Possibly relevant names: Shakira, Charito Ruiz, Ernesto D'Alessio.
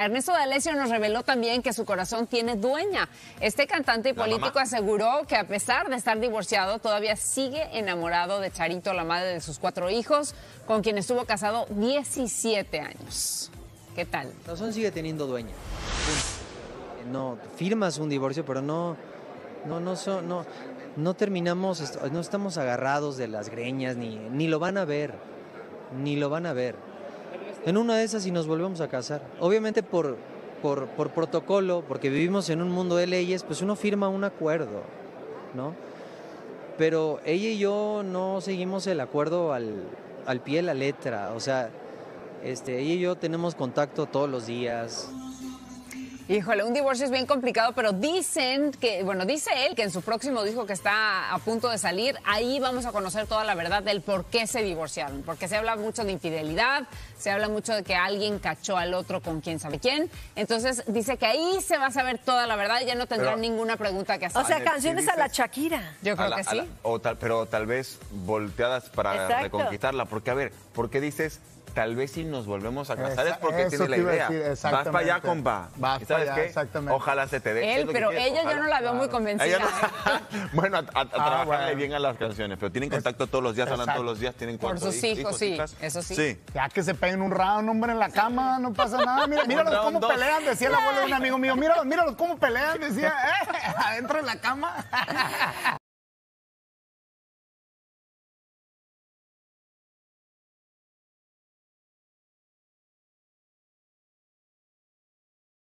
Ernesto D'Alessio nos reveló también que su corazón tiene dueña. Este cantante y político aseguró que a pesar de estar divorciado, todavía sigue enamorado de Charito, la madre de sus 4 hijos, con quien estuvo casado 17 años. ¿Qué tal? El corazón sigue teniendo dueña. No, firmas un divorcio, pero no terminamos, no estamos agarrados de las greñas, ni lo van a ver, ni lo van a ver. En una de esas y nos volvemos a casar. Obviamente por protocolo, porque vivimos en un mundo de leyes, pues uno firma un acuerdo, ¿no? Pero ella y yo no seguimos el acuerdo al pie de la letra. O sea, ella y yo tenemos contacto todos los días. Híjole, un divorcio es bien complicado, pero dicen que, bueno, dice él que en su próximo disco que está a punto de salir, ahí vamos a conocer toda la verdad del por qué se divorciaron, porque se habla mucho de infidelidad, se habla mucho de que alguien cachó al otro con quién sabe quién, entonces dice que ahí se va a saber toda la verdad y ya no tendrán ninguna pregunta que hacer. O sea, canciones a la Shakira. Yo creo que sí. Pero tal vez volteadas para reconquistarla, porque a ver, ¿por qué dices? Tal vez si nos volvemos a casar es porque tiene la idea. Decir, vas para allá, compa. Vas para allá, exactamente. Ojalá se te dé. Pero ella yo no la veo muy convencida. Bueno, trabajarle bien a las canciones, pero tienen contacto todos los días, hablan todos los días, tienen contacto. Por sus hijos, sí, eso sí. Ya que se peguen un round, hombre, en la cama, no pasa nada. Míralos cómo pelean, decía el abuelo de un amigo mío. Míralos cómo pelean, decía, adentro de la cama.